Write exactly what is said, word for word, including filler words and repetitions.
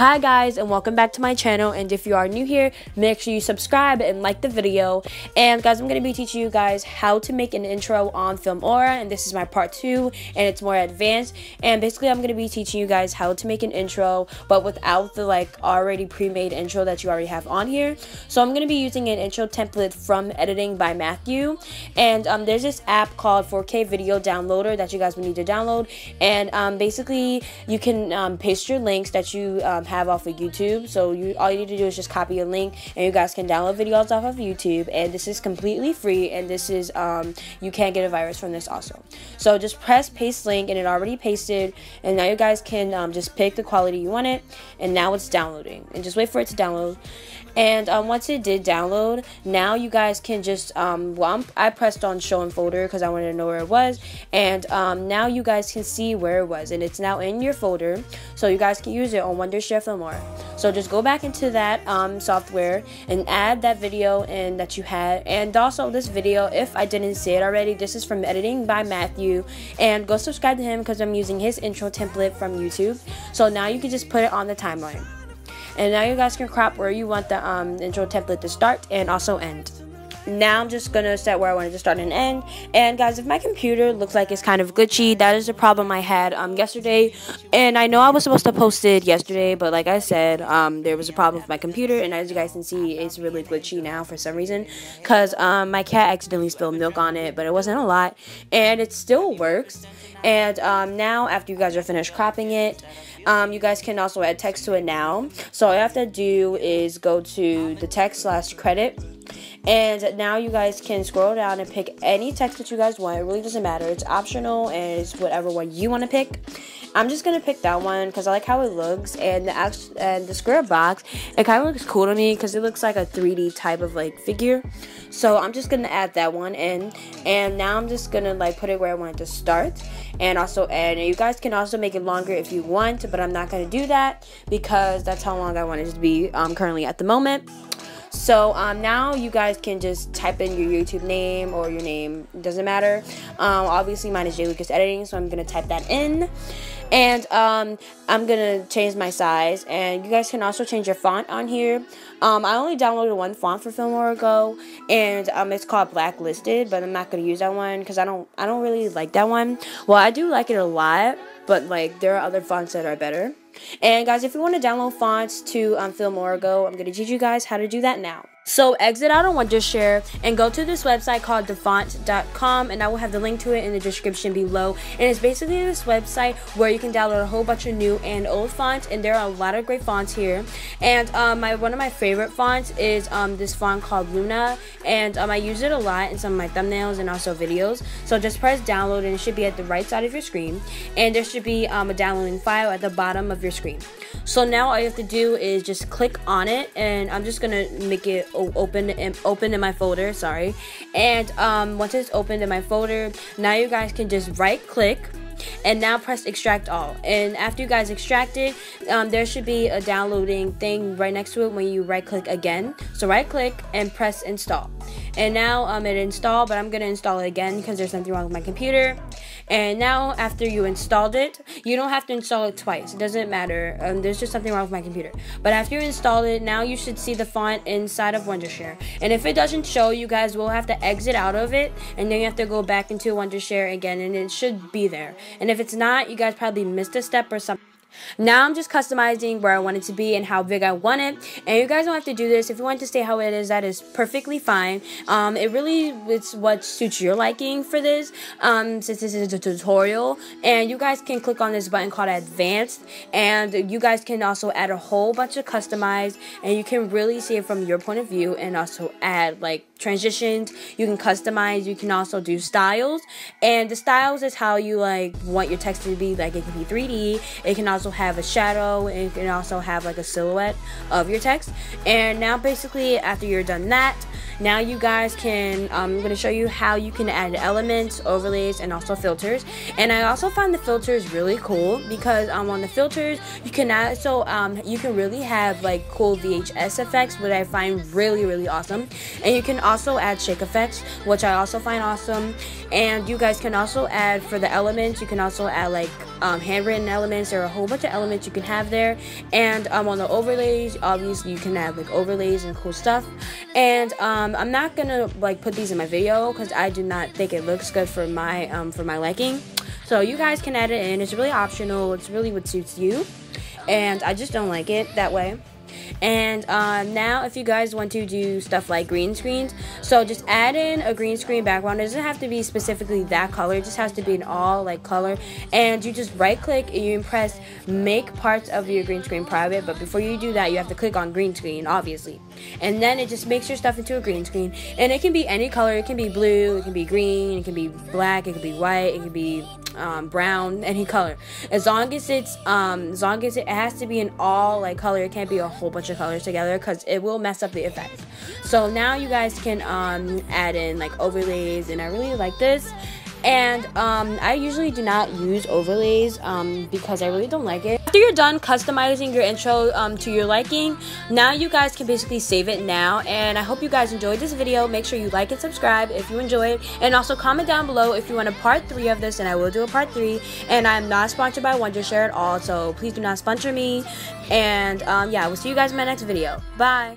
Hi guys, and welcome back to my channel. And if you are new here, make sure you subscribe and like the video. And guys, I'm going to be teaching you guys how to make an intro on Filmora, and this is my part two, and it's more advanced. And basically I'm going to be teaching you guys how to make an intro, but without the like already pre-made intro that you already have on here. So I'm going to be using an intro template from Editing by Matthew, and um, there's this app called four K Video Downloader that you guys will need to download. And um, basically you can um, paste your links that you um, have off of YouTube. So you all you need to do is just copy a link, and you guys can download videos off of YouTube. And this is completely free, and this is um you can't get a virus from this also. So just press paste link, and it already pasted, and now you guys can um, just pick the quality you want it, and now it's downloading, and just wait for it to download. And um, once it did download, now you guys can just um well I'm, I pressed on show in folder because I wanted to know where it was, and um now you guys can see where it was, and it's now in your folder, so you guys can use it on Wondershare Filmora. So just go back into that um software and add that video in that you had. And also this video, if I didn't say it already, this is from Editing by Matthew, and go subscribe to him because I'm using his intro template from YouTube. So now you can just put it on the timeline. And now you guys can crop where you want the um, intro template to start and also end. Now I'm just going to set where I wanted to start and end. And guys, if my computer looks like it's kind of glitchy, that is a problem I had um, yesterday. And I know I was supposed to post it yesterday, but like I said, um, there was a problem with my computer. And as you guys can see, it's really glitchy now for some reason, because um, my cat accidentally spilled milk on it, but it wasn't a lot. And it still works. And um, now, after you guys are finished cropping it, um, you guys can also add text to it now. So all you have to do is go to the text slash credit. And now you guys can scroll down and pick any text that you guys want. It really doesn't matter. It's optional, and it's whatever one you want to pick. I'm just going to pick that one because I like how it looks. And the, and the square box, it kind of looks cool to me because it looks like a three D type of like figure. So I'm just going to add that one in. And now I'm just going to like put it where I want it to start and also end. And you guys can also make it longer if you want, but I'm not going to do that because that's how long I want it to be um, currently at the moment. So um, now you guys can just type in your YouTube name or your name, doesn't matter. Um, obviously mine is Jay Lucas Editing, so I'm gonna type that in. And um, I'm gonna change my size, and you guys can also change your font on here. Um, I only downloaded one font for FilmoraGo, and um, it's called Blacklisted, but I'm not gonna use that one because I don't I don't really like that one. Well, I do like it a lot, but like there are other fonts that are better. And guys, if you want to download fonts to um, FilmoraGo, I'm going to teach you guys how to do that now. So exit out on Wondershare and go to this website called dafont dot com, and I will have the link to it in the description below. And it's basically this website where you can download a whole bunch of new and old fonts, and there are a lot of great fonts here. And um, my, one of my favorite fonts is um, this font called Luna, and um, I use it a lot in some of my thumbnails and also videos. So just press download, and it should be at the right side of your screen, and there should be um, a downloading file at the bottom of your screen. So now all you have to do is just click on it, and I'm just going to make it open and open in my folder, sorry. And um, once it's opened in my folder, now you guys can just right click and now press extract all. And after you guys extract it, um, there should be a downloading thing right next to it when you right click again. So right click and press install. And now um, it installed, but I'm going to install it again because there's nothing wrong with my computer. And now after you installed it, you don't have to install it twice. It doesn't matter. Um, there's just something wrong with my computer. But after you install it, now you should see the font inside of Wondershare. And if it doesn't show, you guys will have to exit out of it. And then you have to go back into Wondershare again, and it should be there. And if it's not, you guys probably missed a step or something. Now I'm just customizing where I want it to be and how big I want it, and you guys don't have to do this. If you want it to stay how it is, that is perfectly fine. Um, it really it's what suits your liking for this, um, since this is a tutorial. And you guys can click on this button called Advanced, and you guys can also add a whole bunch of customize, and you can really see it from your point of view, and also add like transitions. You can customize. You can also do styles, and the styles is how you like want your text to be. Like it can be three D. It can also also have a shadow, and you can also have like a silhouette of your text. And now basically after you're done that, now you guys can um, I'm going to show you how you can add elements, overlays, and also filters. And I also find the filters really cool because um, on the filters you can also um, you can really have like cool V H S effects, which I find really really awesome. And you can also add shake effects, which I also find awesome. And you guys can also add for the elements, you can also add like um, handwritten elements. There are a whole bunch of elements you can have there. And um, on the overlays, obviously you can have like overlays and cool stuff. And um, I'm not gonna like put these in my video because I do not think it looks good for my um, for my liking. So you guys can add it in. It's really optional. It's really what suits you. And I just don't like it that way. And uh, now if you guys want to do stuff like green screens, so just add in a green screen background. It doesn't have to be specifically that color. It just has to be an all like color. And you just right click and you press make parts of your green screen private. But before you do that, you have to click on green screen, obviously. And then it just makes your stuff into a green screen. And it can be any color. It can be blue, it can be green, it can be black, it can be white, it can be um, brown, any color. As long as it's um, as long as it has to be an all like color. It can't be a whole bunch of colors together because it will mess up the effect. So now you guys can um, add in like overlays, and I really like this. And um, I usually do not use overlays um, because I really don't like it. After you're done customizing your intro um, to your liking, now you guys can basically save it now. And I hope you guys enjoyed this video. Make sure you like and subscribe if you enjoy it. And also comment down below if you want a part three of this, and I will do a part three. And I'm not sponsored by Wondershare at all, so please do not sponsor me. And um, yeah, I will see you guys in my next video. Bye!